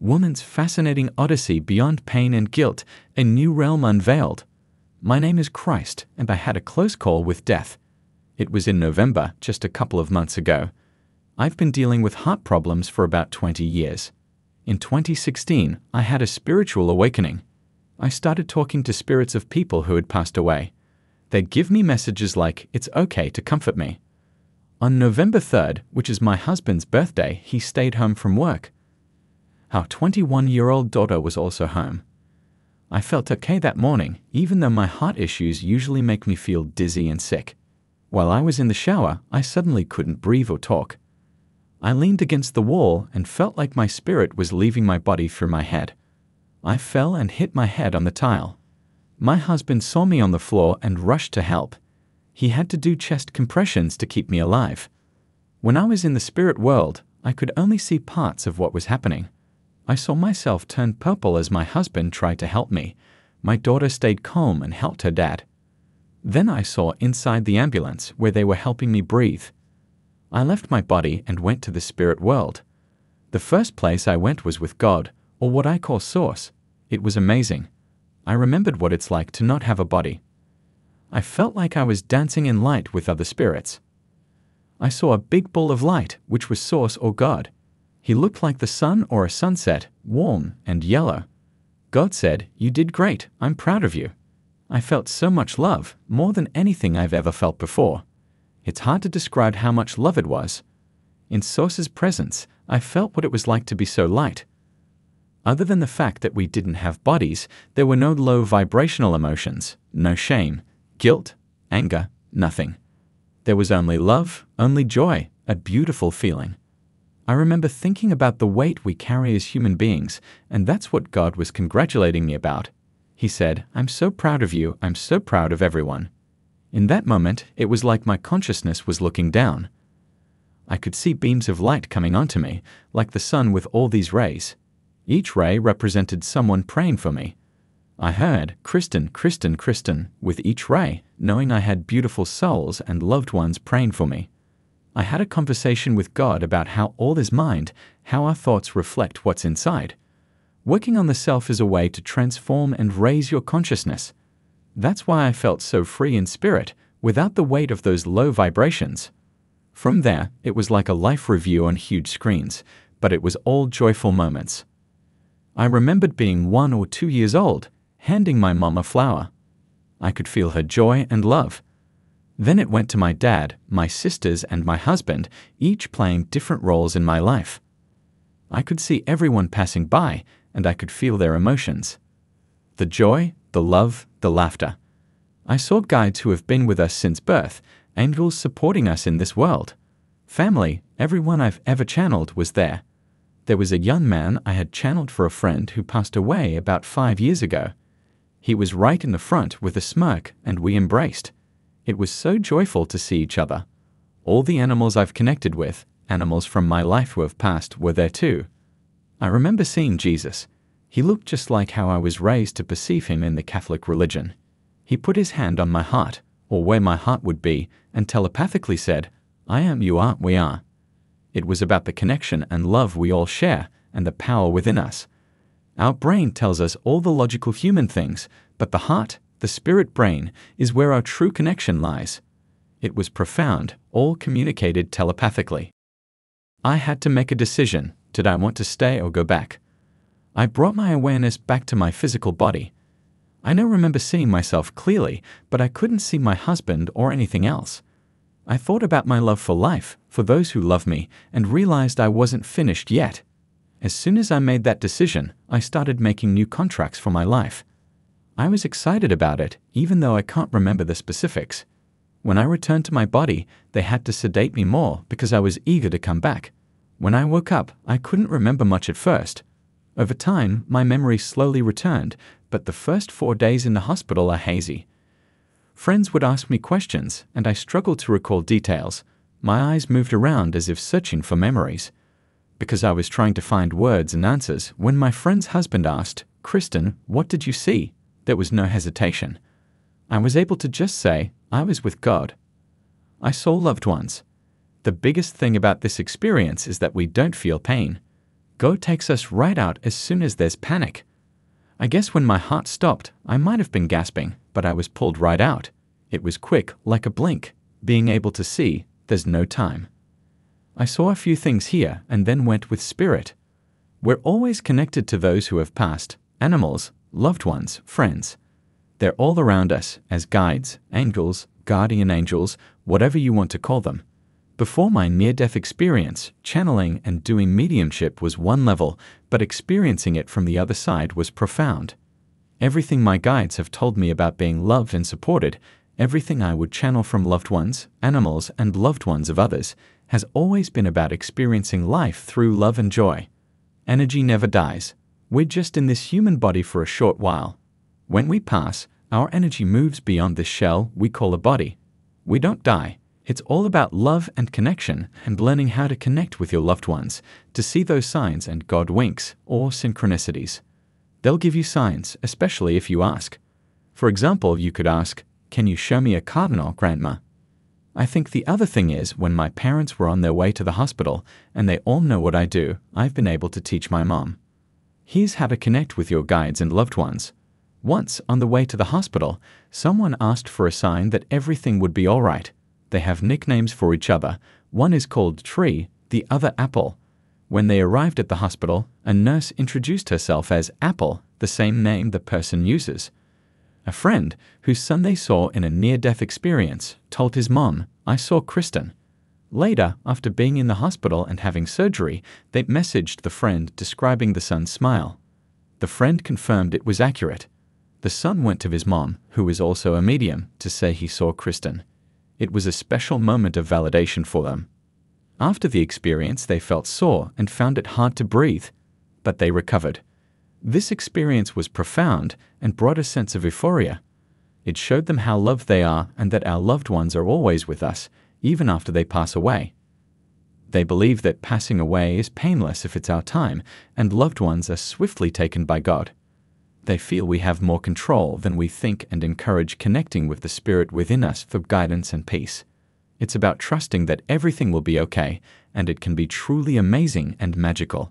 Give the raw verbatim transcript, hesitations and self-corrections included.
Woman's fascinating odyssey beyond pain and guilt, a new realm unveiled. My name is Christ, and I had a close call with death. It was in November, just a couple of months ago. I've been dealing with heart problems for about twenty years. In twenty sixteen, I had a spiritual awakening. I started talking to spirits of people who had passed away. They'd give me messages like, "It's okay," to comfort me. On November third, which is my husband's birthday, he stayed home from work. Our twenty-one-year-old daughter was also home. I felt okay that morning, even though my heart issues usually make me feel dizzy and sick. While I was in the shower, I suddenly couldn't breathe or talk. I leaned against the wall and felt like my spirit was leaving my body through my head. I fell and hit my head on the tile. My husband saw me on the floor and rushed to help. He had to do chest compressions to keep me alive. When I was in the spirit world, I could only see parts of what was happening. I saw myself turn purple as my husband tried to help me. My daughter stayed calm and helped her dad. Then I saw inside the ambulance where they were helping me breathe. I left my body and went to the spirit world. The first place I went was with God, or what I call Source. It was amazing. I remembered what it's like to not have a body. I felt like I was dancing in light with other spirits. I saw a big ball of light, which was Source or God. He looked like the sun or a sunset, warm and yellow. God said, "You did great, I'm proud of you." I felt so much love, more than anything I've ever felt before. It's hard to describe how much love it was. In Source's presence, I felt what it was like to be so light. Other than the fact that we didn't have bodies, there were no low vibrational emotions, no shame, guilt, anger, nothing. There was only love, only joy, a beautiful feeling. I remember thinking about the weight we carry as human beings, and that's what God was congratulating me about. He said, "I'm so proud of you, I'm so proud of everyone." In that moment, it was like my consciousness was looking down. I could see beams of light coming onto me, like the sun with all these rays. Each ray represented someone praying for me. I heard, "Kristen, Kristen, Kristen," with each ray, knowing I had beautiful souls and loved ones praying for me. I had a conversation with God about how all is mind, how our thoughts reflect what's inside. Working on the self is a way to transform and raise your consciousness. That's why I felt so free in spirit, without the weight of those low vibrations. From there, it was like a life review on huge screens, but it was all joyful moments. I remembered being one or two years old, handing my mom a flower. I could feel her joy and love. Then it went to my dad, my sisters, and my husband, each playing different roles in my life. I could see everyone passing by, and I could feel their emotions. The joy, the love, the laughter. I saw guides who have been with us since birth, angels supporting us in this world. Family, everyone I've ever channeled was there. There was a young man I had channeled for a friend who passed away about five years ago. He was right in the front with a smirk, and we embraced. It was so joyful to see each other. All the animals I've connected with, animals from my life who have passed, were there too. I remember seeing Jesus. He looked just like how I was raised to perceive him in the Catholic religion. He put his hand on my heart, or where my heart would be, and telepathically said, "I am, you are, we are." It was about the connection and love we all share, and the power within us. Our brain tells us all the logical human things, but the heart, the spirit brain, is where our true connection lies. It was profound, all communicated telepathically. I had to make a decision. Did I want to stay or go back? I brought my awareness back to my physical body. I don't remember seeing myself clearly, but I couldn't see my husband or anything else. I thought about my love for life, for those who love me, and realized I wasn't finished yet. As soon as I made that decision, I started making new contracts for my life. I was excited about it, even though I can't remember the specifics. When I returned to my body, they had to sedate me more because I was eager to come back. When I woke up, I couldn't remember much at first. Over time, my memory slowly returned, but the first four days in the hospital are hazy. Friends would ask me questions, and I struggled to recall details. My eyes moved around as if searching for memories. Because I was trying to find words and answers, when my friend's husband asked, "Kristen, what did you see?" There was no hesitation. I was able to just say, "I was with God. I saw loved ones." The biggest thing about this experience is that we don't feel pain. Go takes us right out as soon as there's panic. I guess when my heart stopped, I might have been gasping, but I was pulled right out. It was quick, like a blink, being able to see, there's no time. I saw a few things here and then went with spirit. We're always connected to those who have passed, animals, loved ones, friends. They're all around us as guides, angels, guardian angels, whatever you want to call them. Before my near-death experience, channeling and doing mediumship was one level, but experiencing it from the other side was profound. Everything my guides have told me about being loved and supported, everything I would channel from loved ones, animals and loved ones of others, has always been about experiencing life through love and joy. Energy never dies. We're just in this human body for a short while. When we pass, our energy moves beyond this shell we call a body. We don't die. It's all about love and connection and learning how to connect with your loved ones, to see those signs and God winks or synchronicities. They'll give you signs, especially if you ask. For example, you could ask, "Can you show me a cardinal, Grandma?" I think the other thing is when my parents were on their way to the hospital and they all know what I do, I've been able to teach my mom. Here's how to connect with your guides and loved ones. Once, on the way to the hospital, someone asked for a sign that everything would be all right. They have nicknames for each other. One is called Tree, the other Apple. When they arrived at the hospital, a nurse introduced herself as Apple, the same name the person uses. A friend, whose son they saw in a near-death experience, told his mom, "I saw Kristen." Later, after being in the hospital and having surgery, they messaged the friend describing the son's smile. The friend confirmed it was accurate. The son went to his mom, who is also a medium, to say he saw Kristen. It was a special moment of validation for them. After the experience, they felt sore and found it hard to breathe, but they recovered. This experience was profound and brought a sense of euphoria. It showed them how loved they are and that our loved ones are always with us, even after they pass away. They believe that passing away is painless if it's our time, and loved ones are swiftly taken by God. They feel we have more control than we think and encourage connecting with the spirit within us for guidance and peace. It's about trusting that everything will be okay, and it can be truly amazing and magical.